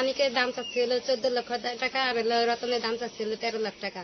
মানিকের দাম চাচ্ছিল 14 লক্ষ টাকা, আর রতনের দাম চাচ্ছিল 13 লাখ টাকা।